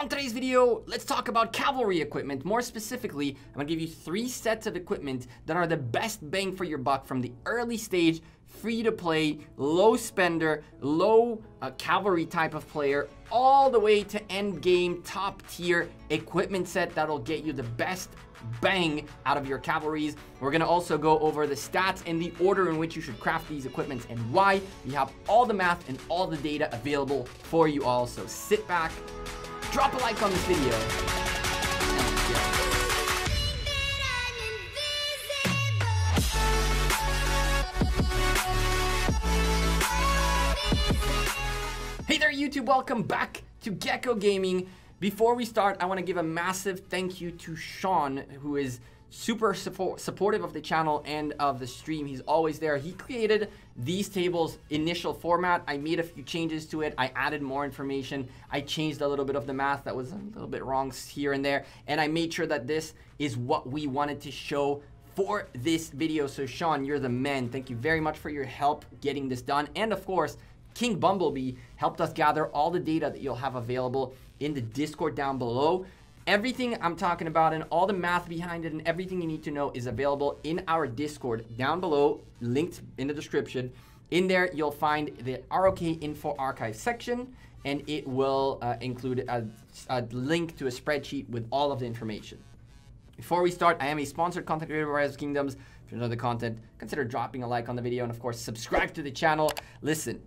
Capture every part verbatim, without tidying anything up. On today's video, let's talk about cavalry equipment. More specifically, I'm gonna give you three sets of equipment that are the best bang for your buck from the early stage, free to play, low spender, low uh, cavalry type of player, all the way to end game, top tier equipment set that'll get you the best bang out of your cavalries. We're gonna also go over the stats and the order in which you should craft these equipments and why. We have all the math and all the data available for you all, so sit back, drop a like on this video. Hey there, YouTube, welcome back to Gecko Gaming. Before we start, I wanna give a massive thank you to Sean, who is super support, supportive of the channel and of the stream. He's always there. He created these tables initial format. I made a few changes to it. I added more information. I changed a little bit of the math that was a little bit wrong here and there. And I made sure that this is what we wanted to show for this video. So Sean, you're the man. Thank you very much for your help getting this done. And of course, King Bumblebee helped us gather all the data that you'll have available in the Discord down below. Everything I'm talking about and all the math behind it and everything you need to know is available in our Discord down below, linked in the description. In there, you'll find the R O K Info Archive section, and it will uh, include a, a link to a spreadsheet with all of the information. Before we start, I am a sponsored content creator of Rise of Kingdoms. If you enjoy the content, consider dropping a like on the video and, of course, subscribe to the channel. Listen.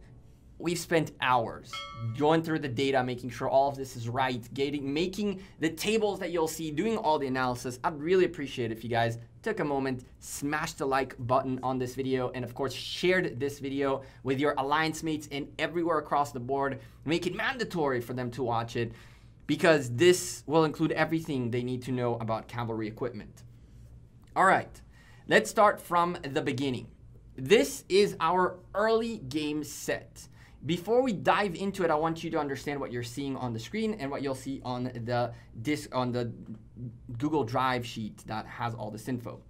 We've spent hours going through the data, making sure all of this is right, getting, making the tables that you'll see, doing all the analysis. I'd really appreciate it if you guys took a moment, smashed the like button on this video, and of course, shared this video with your alliance mates and everywhere across the board. Make it mandatory for them to watch it, because this will include everything they need to know about cavalry equipment. All right, let's start from the beginning. This is our early game set. Before we dive into it, I want you to understand what you're seeing on the screen and what you'll see on the disc, on the Google Drive sheet that has all this info.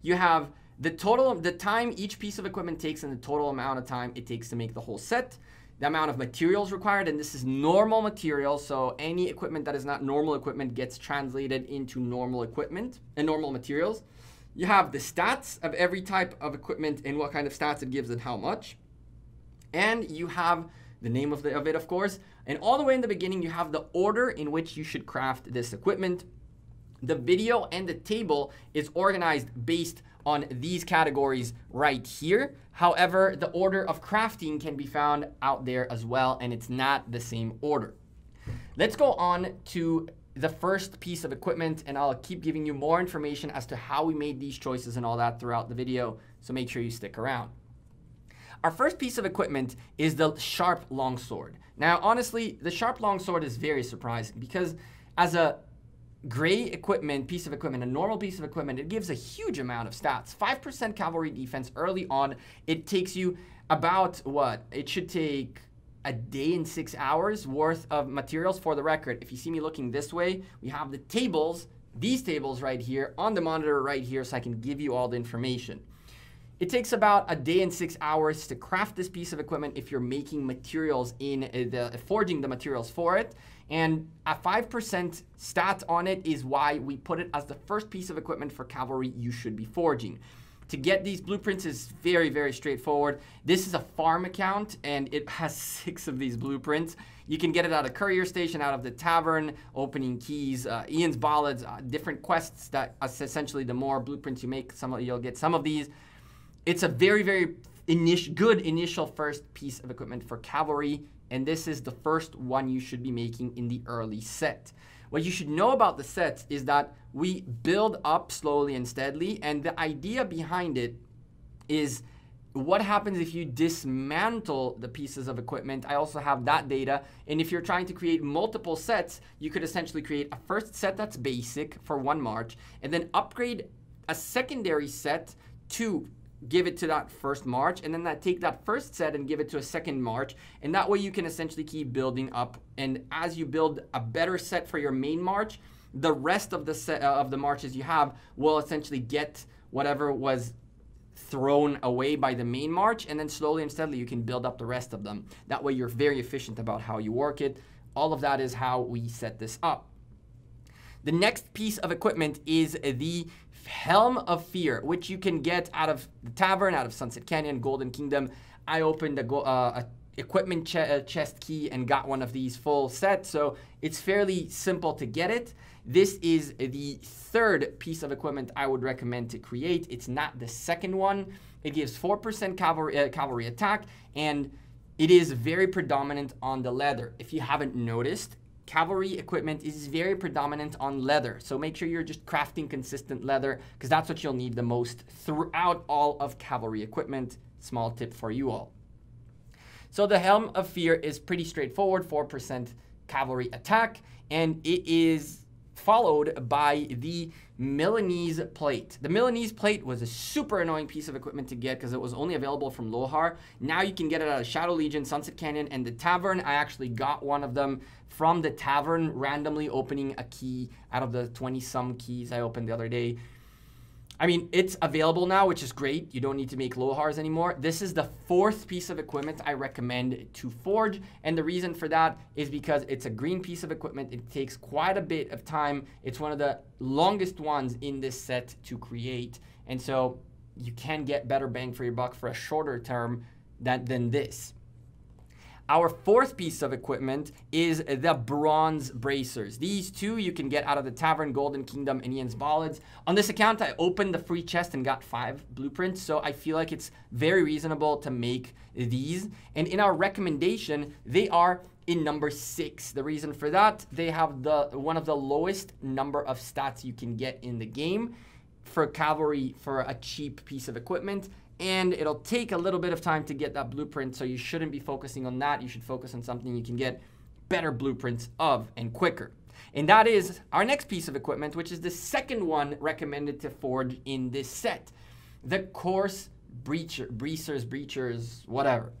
You have the total, the time each piece of equipment takes and the total amount of time it takes to make the whole set, the amount of materials required, and this is normal material, so any equipment that is not normal equipment gets translated into normal equipment and normal materials. You have the stats of every type of equipment and what kind of stats it gives and how much. And you have the name of, the, of it, of course. And all the way in the beginning, you have the order in which you should craft this equipment. The video and the table is organized based on these categories right here. However, the order of crafting can be found out there as well, and it's not the same order. Let's go on to the first piece of equipment, and I'll keep giving you more information as to how we made these choices and all that throughout the video, so make sure you stick around. Our first piece of equipment is the Sharp Longsword. Now, honestly, the Sharp Longsword is very surprising because as a gray equipment, piece of equipment, a normal piece of equipment, it gives a huge amount of stats. five percent cavalry defense early on. It takes you about, what? It should take a day and six hours worth of materials. For the record, if you see me looking this way, we have the tables, these tables right here, on the monitor right here, so I can give you all the information. It takes about a day and six hours to craft this piece of equipment if you're making materials in the, forging the materials for it. And a five percent stat on it is why we put it as the first piece of equipment for cavalry you should be forging. To get these blueprints is very, very straightforward. This is a farm account and it has six of these blueprints. You can get it out of courier station, out of the tavern, opening keys, uh, Ian's ballads, uh, different quests that essentially the more blueprints you make, some, you'll get some of these. It's a very, very init- good initial first piece of equipment for cavalry, and this is the first one you should be making in the early set. What you should know about the sets is that we build up slowly and steadily, and the idea behind it is what happens if you dismantle the pieces of equipment. I also have that data, and if you're trying to create multiple sets, you could essentially create a first set that's basic for one march, and then upgrade a secondary set to give it to that first march, and then that take that first set and give it to a second march, and that way you can essentially keep building up. And as you build a better set for your main march, the rest of the set uh, of the marches you have will essentially get whatever was thrown away by the main march, and then slowly and steadily you can build up the rest of them. That way you're very efficient about how you work it. All of that is how we set this up. The next piece of equipment is the Helm of Fear, which you can get out of the Tavern, out of Sunset Canyon, Golden Kingdom. I opened a, uh, a equipment ch uh, chest key and got one of these full sets, so it's fairly simple to get it. This is the third piece of equipment I would recommend to create. It's not the second one. It gives four percent cavalry, uh, cavalry attack, and it is very predominant on the leather. If you haven't noticed, cavalry equipment is very predominant on leather, so make sure you're just crafting consistent leather, because that's what you'll need the most throughout all of cavalry equipment. Small tip for you all. So the Helm of Fear is pretty straightforward, four percent cavalry attack, and it is followed by the Milanese Plate. The Milanese Plate was a super annoying piece of equipment to get because it was only available from Lohar. Now you can get it out of Shadow Legion, Sunset Canyon, and the Tavern. I actually got one of them from the Tavern, randomly opening a key out of the twenty some keys I opened the other day. I mean, it's available now, which is great. You don't need to make Lohars anymore. This is the fourth piece of equipment I recommend to forge. And the reason for that is because it's a green piece of equipment. It takes quite a bit of time. It's one of the longest ones in this set to create. And so you can get better bang for your buck for a shorter term than, than this. Our fourth piece of equipment is the Bronze Bracers. These two you can get out of the Tavern, Golden Kingdom, and Ian's Ballads. On this account, I opened the free chest and got five blueprints, so I feel like it's very reasonable to make these. And in our recommendation, they are in number six. The reason for that, they have the one of the lowest number of stats you can get in the game for cavalry for a cheap piece of equipment. And it'll take a little bit of time to get that blueprint, so you shouldn't be focusing on that. You should focus on something you can get better blueprints of and quicker. And that is our next piece of equipment, which is the second one recommended to forge in this set, the Coarse Breacher, Breacers, Breachers, whatever.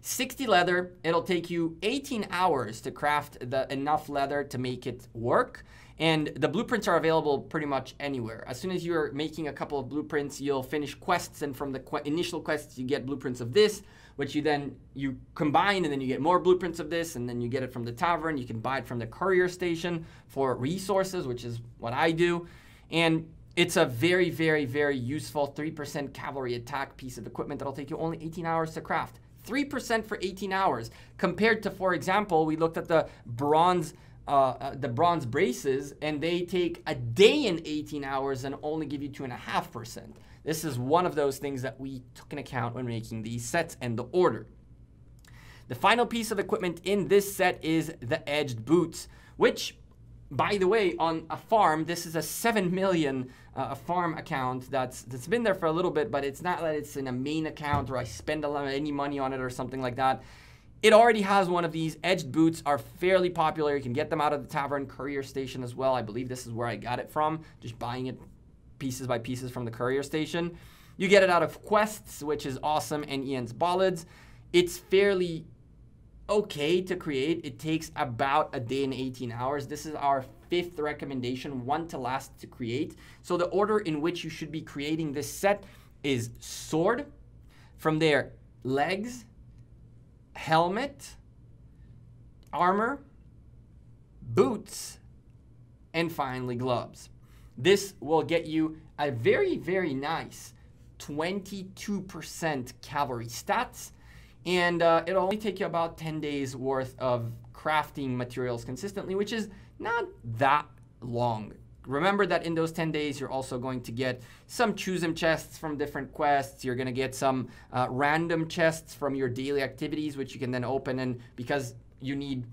sixty leather, it'll take you eighteen hours to craft the enough leather to make it work. And the blueprints are available pretty much anywhere. As soon as you're making a couple of blueprints, you'll finish quests, and from the qu initial quests, you get blueprints of this, which you then you combine, and then you get more blueprints of this, and then you get it from the Tavern. You can buy it from the courier station for resources, which is what I do. And it's a very, very, very useful three percent cavalry attack piece of equipment that'll take you only eighteen hours to craft. three percent for eighteen hours, compared to, for example, we looked at the bronze Uh, uh, the Bronze Braces, and they take a day and eighteen hours and only give you two and a half percent. This is one of those things that we took into account when making these sets and the order. The final piece of equipment in this set is the Edged Boots, which, by the way, on a farm, this is a seven million uh, a farm account that's that's been there for a little bit, but it's not that it's in a main account or I spend a lot of any money on it or something like that. It already has one of these. Edged Boots are fairly popular. You can get them out of the Tavern, courier station as well. I believe this is where I got it from, just buying it pieces by pieces from the courier station. You get it out of quests, which is awesome, and Ian's Ballads. It's fairly okay to create. It takes about a day and eighteen hours. This is our fifth recommendation, one to last to create. So the order in which you should be creating this set is sword, from there legs, helmet, armor, boots, and finally gloves. This will get you a very, very nice twenty-two percent cavalry stats, and uh, it'll only take you about ten days worth of crafting materials consistently, which is not that long. Remember that in those ten days, you're also going to get some choosem chests from different quests. You're going to get some uh, random chests from your daily activities, which you can then open. And because you need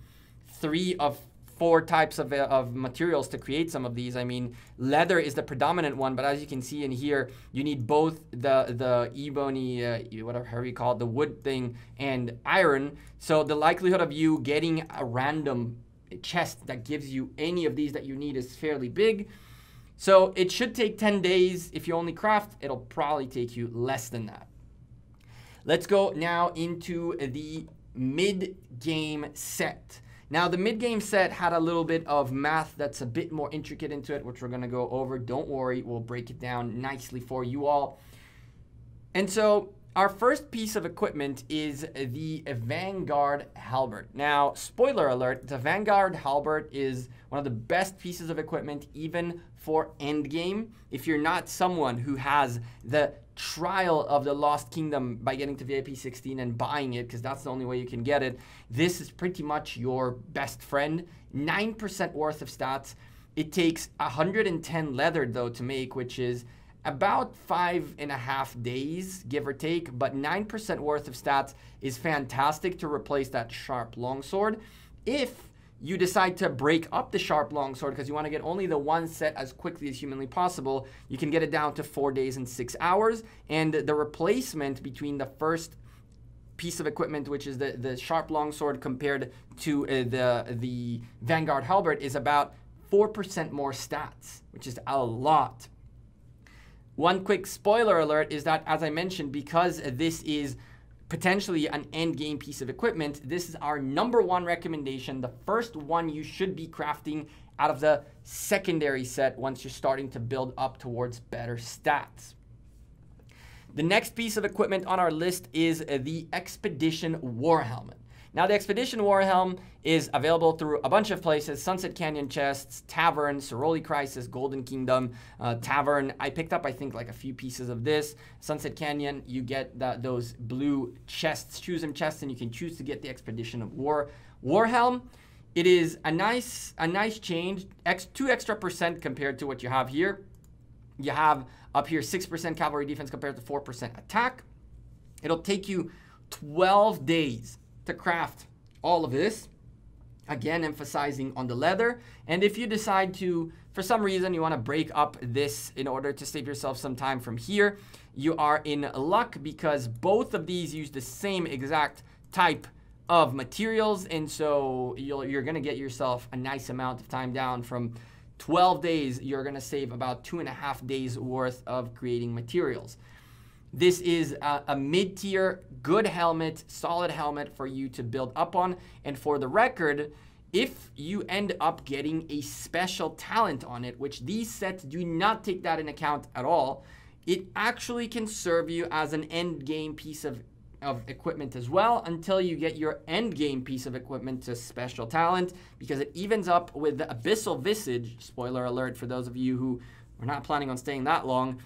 three of four types of, uh, of materials to create some of these, I mean, leather is the predominant one. But as you can see in here, you need both the, the ebony, uh, whatever you call it, the wood thing, and iron. So the likelihood of you getting a random chest that gives you any of these that you need is fairly big. So it should take ten days. If you only craft, it'll probably take you less than that. Let's go now into the mid-game set. Now the mid-game set had a little bit of math that's a bit more intricate into it, which we're going to go over. Don't worry, we'll break it down nicely for you all. And so Our first piece of equipment is the Vanguard Halberd. Now, spoiler alert, the Vanguard Halberd is one of the best pieces of equipment even for endgame. If you're not someone who has the Trial of the Lost Kingdom by getting to V I P sixteen and buying it, because that's the only way you can get it, this is pretty much your best friend. nine percent worth of stats. It takes one hundred ten leather, though, to make, which is about five and a half days, give or take, but nine percent worth of stats is fantastic to replace that Sharp Longsword. If you decide to break up the Sharp Longsword because you want to get only the one set as quickly as humanly possible, you can get it down to four days and six hours. And the replacement between the first piece of equipment, which is the, the Sharp Longsword compared to uh, the, the Vanguard Halberd, is about four percent more stats, which is a lot. One quick spoiler alert is that, as I mentioned, because this is potentially an end game piece of equipment, this is our number one recommendation, the first one you should be crafting out of the secondary set once you're starting to build up towards better stats. The next piece of equipment on our list is the Expedition War Helmet. Now, the Expedition War Helm is available through a bunch of places: Sunset Canyon Chests, Tavern, Soroli Crisis, Golden Kingdom, uh, Tavern. I picked up, I think, like a few pieces of this. Sunset Canyon, you get the, those blue chests, choose them chests, and you can choose to get the Expedition of War War Helm. It is a nice, a nice change, Ex two extra percent compared to what you have here. You have up here six percent cavalry defense compared to four percent attack. It'll take you twelve days to craft all of this, again emphasizing on the leather. And if you decide to, for some reason, you want to break up this in order to save yourself some time from here, you are in luck, because both of these use the same exact type of materials, and so you'll, you're going to get yourself a nice amount of time down. From twelve days, you're going to save about two and a half days worth of creating materials. This is a, a mid-tier, good helmet, solid helmet for you to build up on. And for the record, if you end up getting a special talent on it, which these sets do not take that into account at all, it actually can serve you as an end game piece of, of equipment as well, until you get your end game piece of equipment to special talent, because it evens up with the Abyssal Visage. Spoiler alert for those of you who are not planning on staying that long.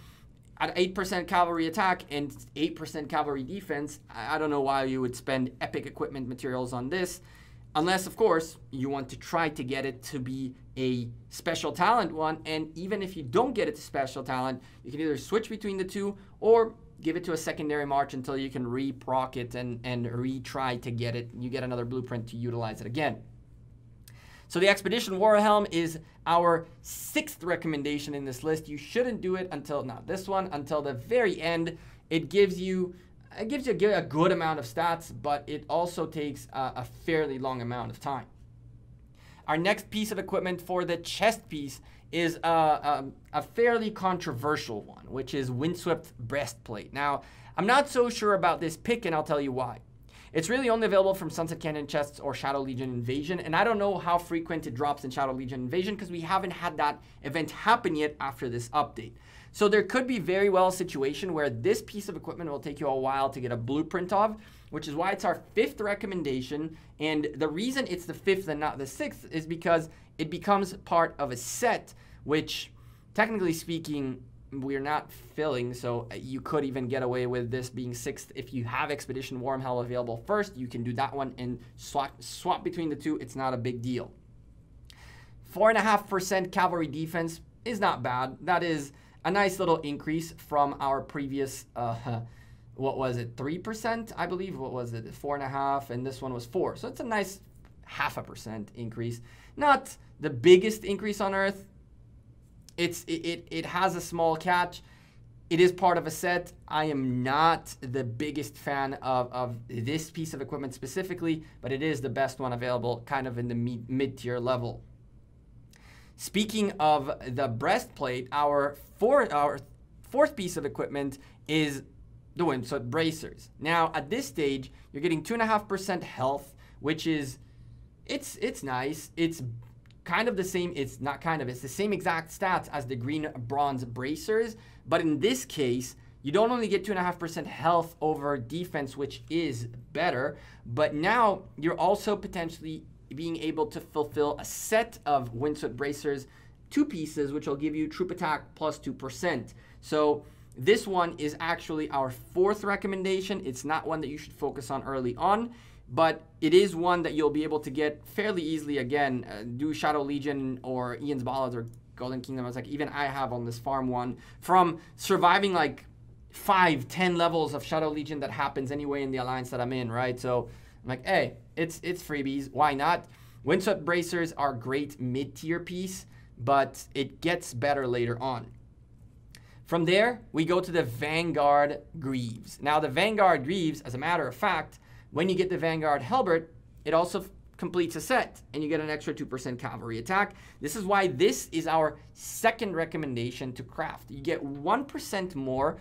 At eight percent cavalry attack and eight percent cavalry defense, I don't know why you would spend epic equipment materials on this, unless, of course, you want to try to get it to be a special talent one. And even if you don't get it to special talent, you can either switch between the two or give it to a secondary march until you can re-proc it and, and retry to get it. You get another blueprint to utilize it again. So the Expedition War Helm is our sixth recommendation in this list. You shouldn't do it until, not this one, until the very end. It gives you, it gives you a good amount of stats, but it also takes a, a fairly long amount of time. Our next piece of equipment for the chest piece is a, a, a fairly controversial one, which is Windswept Breastplate. Now, I'm not so sure about this pick, and I'll tell you why. It's really only available from Sunset Canyon Chests or Shadow Legion Invasion, and I don't know how frequent it drops in Shadow Legion Invasion, because we haven't had that event happen yet after this update. So there could be very well a situation where this piece of equipment will take you a while to get a blueprint of, which is why it's our fifth recommendation. And the reason it's the fifth and not the sixth is because it becomes part of a set, which, technically speaking, we're not filling, so you could even get away with this being sixth. If you have Expedition War Helm available first, you can do that one and swap, swap between the two. It's not a big deal. four point five percent cavalry defense is not bad. That is a nice little increase from our previous, uh, what was it, three percent, I believe? What was it, four point five, and this one was four. So it's a nice half a percent increase. Not the biggest increase on Earth. It's, it, it, it has a small catch. It is part of a set. I am not the biggest fan of, of this piece of equipment specifically, but it is the best one available, kind of in the mid-tier level. Speaking of the breastplate, our, four, our fourth piece of equipment is the Windswept Bracers. Now, at this stage, you're getting two point five percent health, which is, it's, it's nice. It's kind of the same, it's not kind of, it's the same exact stats as the green Bronze Bracers, but in this case, You don't only get two point five percent health over defense, which is better, but now you're also potentially being able to fulfill a set of Windswept Bracers, two pieces, which will give you troop attack plus two percent. So this one is actually our fourth recommendation. It's not one that you should focus on early on, but it is one that you'll be able to get fairly easily. Again, uh, do Shadow Legion or Ian's Ballads or Golden Kingdom. I was like, even I have on this farm one from surviving like five, ten levels of Shadow Legion that happens anyway in the alliance that I'm in, right? So I'm like, hey, it's it's freebies. Why not? Windswept Bracers are great mid-tier piece, but it gets better later on. From there, we go to the Vanguard Greaves. Now, the Vanguard Greaves, as a matter of fact, when you get the Vanguard Halberd, it also completes a set, and you get an extra two percent cavalry attack. This is why this is our second recommendation to craft. You get one percent more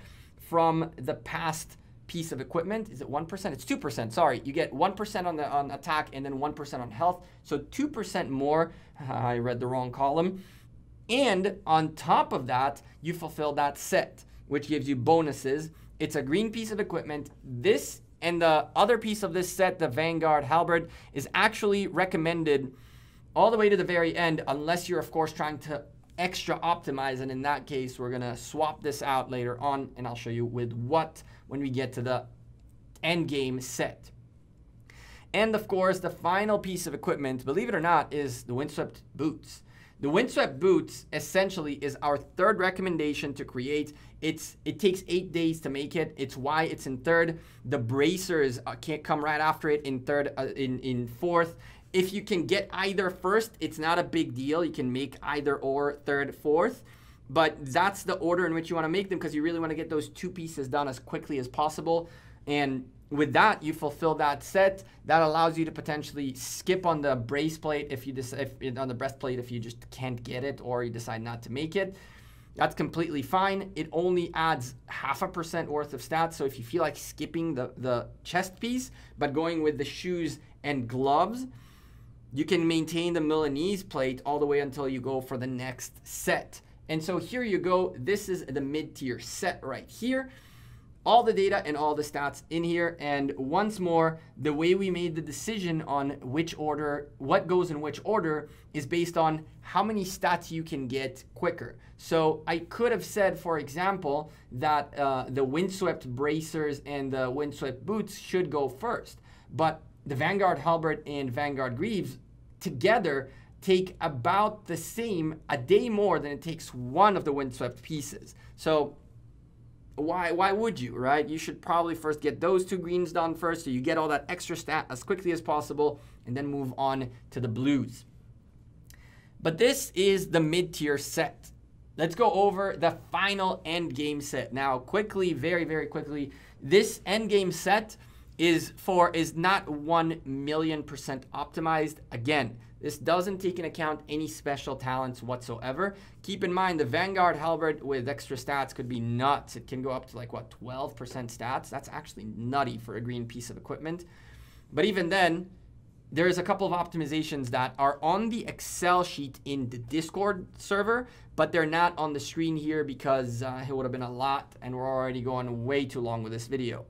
from the past piece of equipment. Is it one percent? It's two percent, sorry. You get one percent on the on attack and then one percent on health, so two percent more. I read the wrong column. And on top of that, you fulfill that set, which gives you bonuses. It's a green piece of equipment. This and the other piece of this set, the Vanguard Halberd, is actually recommended all the way to the very end, unless you're, of course, trying to extra optimize, and in that case we're gonna swap this out later on, and I'll show you with what when we get to the end game set. And of course, the final piece of equipment, believe it or not, is the Windswept Boots. The Windswept Boots essentially is our third recommendation to create. It's it takes eight days to make it. It's why it's in third. The bracers uh, can't come right after it in third, uh, in in fourth. If you can get either first, it's not a big deal. You can make either or third, fourth, but that's the order in which you want to make them, because you really want to get those two pieces done as quickly as possible. And with that, you fulfill that set. That allows you to potentially skip on the breastplate if you decide on the breastplate if you just can't get it or you decide not to make it. That's completely fine. It only adds half a percent worth of stats. So if you feel like skipping the the chest piece but going with the shoes and gloves, you can maintain the Milanese plate all the way until you go for the next set. And so here you go. This is the mid-tier set right here. All the data and all the stats in here. And once more, the way we made the decision on which order, what goes in which order, is based on how many stats you can get quicker. So I could have said, for example, that uh, the Windswept Bracers and the Windswept Boots should go first, but the Vanguard Halberd and Vanguard Greaves together take about the same, a day more than it takes one of the Windswept pieces. So why why would you, right? You should probably first get those two greens done first, so you get all that extra stat as quickly as possible, and then move on to the blues. But this is the mid-tier set. Let's go over the final end game set. Now, quickly, very, very quickly, this end game set is for is not one million percent optimized. Again, this doesn't take into account any special talents whatsoever. Keep in mind, the Vanguard Halberd with extra stats could be nuts. It can go up to like, what, twelve percent stats? That's actually nutty for a green piece of equipment. But even then, there is a couple of optimizations that are on the Excel sheet in the Discord server, but they're not on the screen here because uh, it would have been a lot, and we're already going way too long with this video.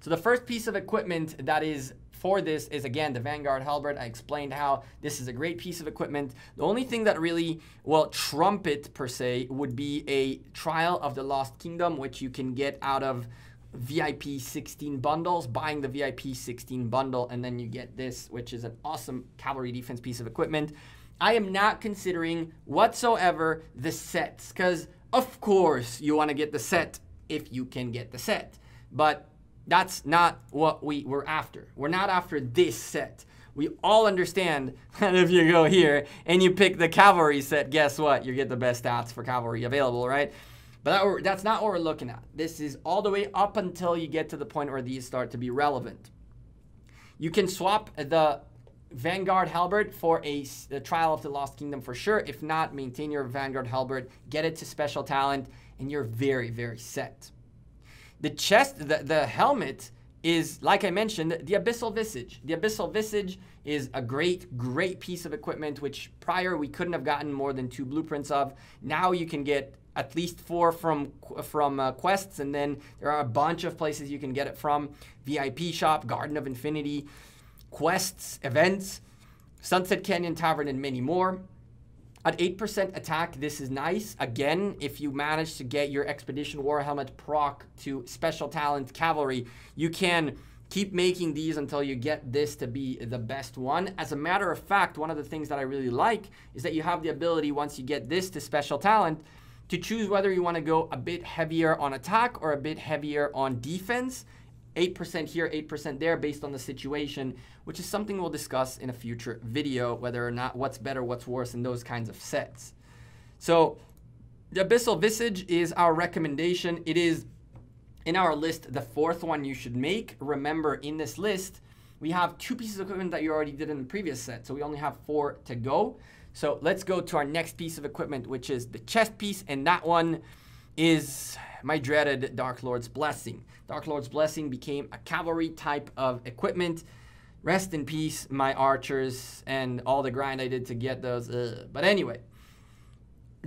So the first piece of equipment that is for this is, again, the Vanguard Halberd. I explained how this is a great piece of equipment. The only thing that really, well, trump it per se would be a Trial of the Lost Kingdom, which you can get out of V I P sixteen bundles, buying the V I P sixteen bundle, and then you get this, which is an awesome cavalry defense piece of equipment. I am not considering whatsoever the sets, because of course you want to get the set if you can get the set, but that's not what we were after. We're not after this set. We all understand that if you go here and you pick the cavalry set, guess what? You get the best stats for cavalry available, right? But that, that's not what we're looking at. This is all the way up until you get to the point where these start to be relevant. You can swap the Vanguard Halberd for a, a Trial of the Lost Kingdom for sure. If not, maintain your Vanguard Halberd, get it to special talent, and you're very, very set. The chest, the, the helmet is, like I mentioned, the Abyssal Visage. The Abyssal Visage is a great, great piece of equipment, which prior we couldn't have gotten more than two blueprints of. Now you can get at least four from from uh, quests, and then there are a bunch of places you can get it from: V I P Shop, Garden of Infinity, quests, events, Sunset Canyon Tavern, and many more. At eight percent attack, this is nice. Again, if you manage to get your Expedition War Helmet proc to Special Talent Cavalry, you can keep making these until you get this to be the best one. As a matter of fact, one of the things that I really like is that you have the ability, once you get this to Special Talent, to choose whether you want to go a bit heavier on attack or a bit heavier on defense. eight percent here, eight percent there, based on the situation, which is something we'll discuss in a future video, whether or not what's better, what's worse in those kinds of sets. So the Abyssal Visage is our recommendation. It is, in our list, the fourth one you should make. Remember, in this list, we have two pieces of equipment that you already did in the previous set, so we only have four to go. So let's go to our next piece of equipment, which is the chest piece, and that one is my dreaded Dark Lord's Blessing. Dark Lord's Blessing became a cavalry type of equipment. Rest in peace, my archers, and all the grind I did to get those. Ugh. But anyway,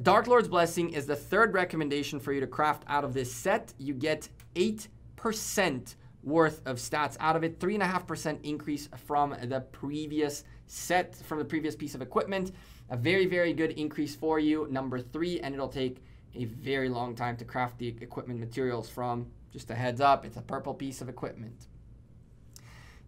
Dark Lord's Blessing is the third recommendation for you to craft out of this set. You get eight percent worth of stats out of it, three point five percent increase from the previous set, from the previous piece of equipment. A very, very good increase for you, number three, and it'll take a very long time to craft the equipment materials from. Just a heads up, it's a purple piece of equipment.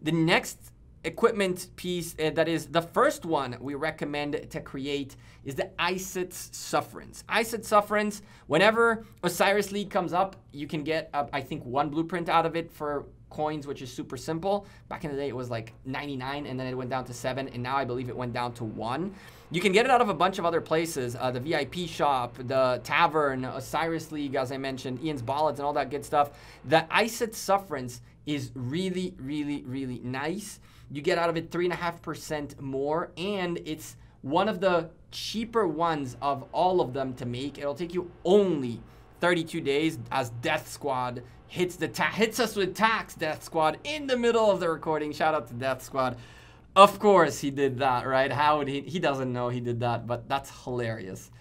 The next equipment piece uh, that is the first one we recommend to create is the Iset's Sufferance. Iset's Sufferance, whenever Osiris League comes up, you can get, uh, I think, one blueprint out of it for coins, which is super simple. Back in the day, it was like ninety-nine, and then it went down to seven, and now I believe it went down to one. You can get it out of a bunch of other places, uh, the V I P Shop, the Tavern, Osiris League, as I mentioned, Ian's Ballads, and all that good stuff. The Iset's Sufferance is really, really, really nice. You get out of it three point five percent more, and it's one of the cheaper ones of all of them to make. It'll take you only thirty-two days, as Death Squad hits the ta hits us with tax. Death Squad in the middle of the recording. Shout out to Death Squad. Of course he did that, right? How would he? He doesn't know he did that, but that's hilarious.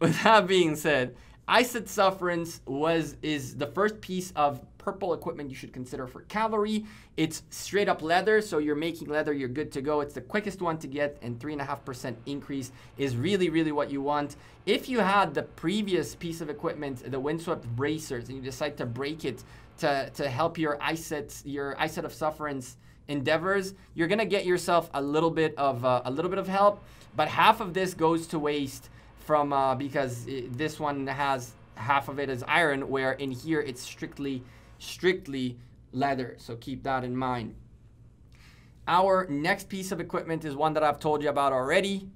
With that being said, Iset's Sufferance was is the first piece of purple equipment you should consider for cavalry. It's straight up leather, so you're making leather, you're good to go. It's the quickest one to get, and three and a half percent increase is really, really what you want. If you had the previous piece of equipment, the Windswept Bracers, and you decide to break it to, to help your Iset, your Iset of Sufferance endeavors, you're gonna get yourself a little bit of uh, a little bit of help, but half of this goes to waste from uh, because it, this one has half of it as iron, where in here it's strictly strictly leather, so keep that in mind. Our next piece of equipment is one that I've told you about already,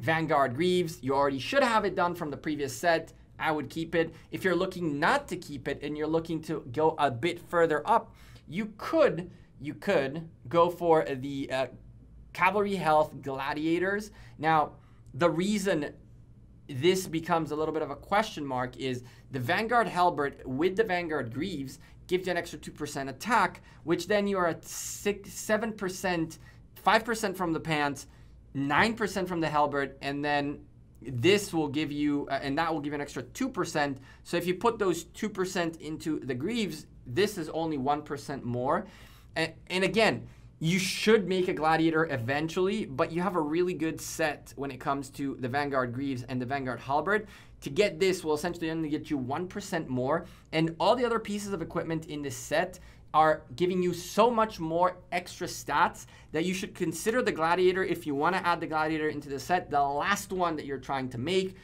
Vanguard Greaves. You already should have it done from the previous set. I would keep it. If you're looking not to keep it and you're looking to go a bit further up, you could, you could go for the uh, Cavalry Health Gladiators. Now, the reason this becomes a little bit of a question mark is the Vanguard Halberd with the Vanguard Greaves gives you an extra two percent attack, which then you are at six, seven percent, five percent from the pants, nine percent from the halberd, and then this will give you, uh, and that will give you an extra two percent. So if you put those two percent into the Greaves, this is only one percent more. And, and again, you should make a Gladiator eventually, but you have a really good set when it comes to the Vanguard Greaves and the Vanguard Halberd. To get this will essentially only get you one percent more, and all the other pieces of equipment in this set are giving you so much more extra stats that you should consider the Gladiator if you want to add the Gladiator into the set, the last one that you're trying to make.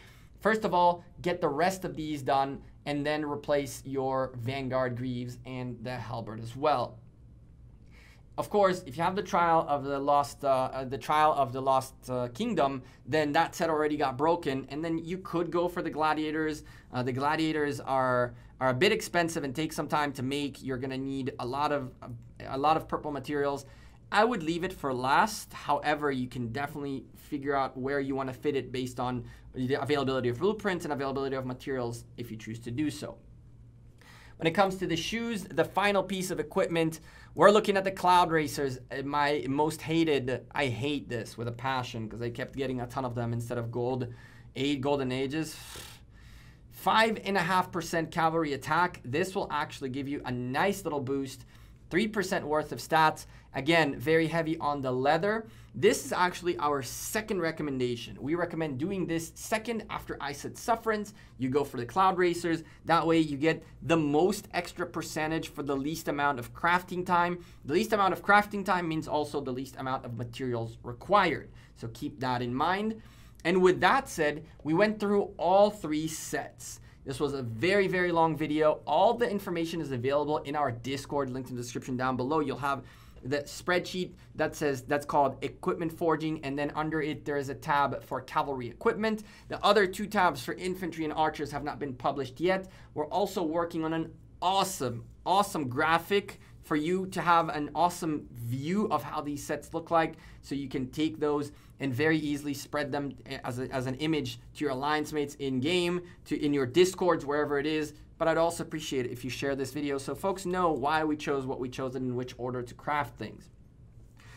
First of all, get the rest of these done, and then replace your Vanguard Greaves and the Halberd as well. Of course, if you have the Trial of the Lost, uh, the Trial of the Lost uh, Kingdom, then that set already got broken, and then you could go for the Gladiators. Uh, the Gladiators are are a bit expensive and take some time to make. You're gonna need a lot of a lot of purple materials. I would leave it for last. However, you can definitely figure out where you want to fit it based on the availability of blueprints and availability of materials if you choose to do so. When it comes to the shoes, the final piece of equipment, we're looking at the Cloud Racers, my most hated. I hate this with a passion because I kept getting a ton of them instead of gold, eight golden ages. Five and a half percent cavalry attack. This will actually give you a nice little boost. three percent worth of stats. Again, very heavy on the leather. This is actually our second recommendation. We recommend doing this second after Iset's Sufferance. You go for the Cloud Racers. That way you get the most extra percentage for the least amount of crafting time. The least amount of crafting time means also the least amount of materials required. So keep that in mind. And with that said, we went through all three sets. This was a very, very long video. All the information is available in our Discord, linked in the description down below. You'll have the spreadsheet that says, that's called Equipment Forging, and then under it, there is a tab for Cavalry Equipment. The other two tabs for Infantry and Archers have not been published yet. We're also working on an awesome, awesome graphic for you to have an awesome view of how these sets look like, so you can take those and very easily spread them as, a, as an image to your alliance mates in game, to in your Discords, wherever it is. But I'd also appreciate it if you share this video so folks know why we chose what we chose and in which order to craft things.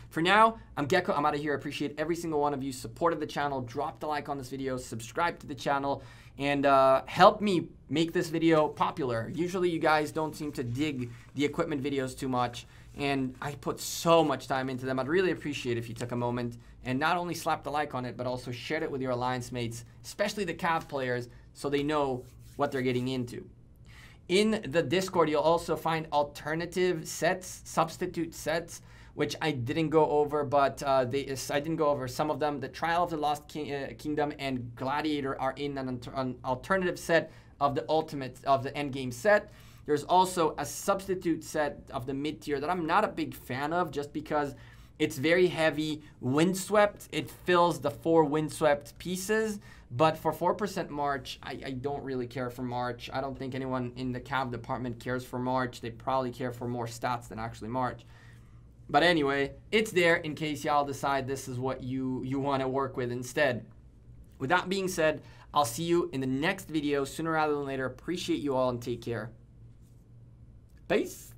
For now, I'm Gecko, I'm out of here. I appreciate every single one of you supported the channel. Drop the like on this video, subscribe to the channel, and uh, help me make this video popular. Usually you guys don't seem to dig the equipment videos too much, and I put so much time into them. I'd really appreciate if you took a moment and not only slapped the like on it, but also shared it with your alliance mates, especially the Cav players, so they know what they're getting into. In the Discord, you'll also find alternative sets, substitute sets, which I didn't go over, but uh, they is, I didn't go over some of them. The Trial of the Lost King, uh, Kingdom and Gladiator are in an, an alternative set of the ultimate, of the endgame set. There's also a substitute set of the mid-tier that I'm not a big fan of, just because it's very heavy windswept. It fills the four windswept pieces, but for four percent March, I, I don't really care for March. I don't think anyone in the Cav department cares for March. They probably care for more stats than actually March. But anyway, it's there in case y'all decide this is what you, you want to work with instead. With that being said, I'll see you in the next video sooner rather than later. Appreciate you all and take care. Peace.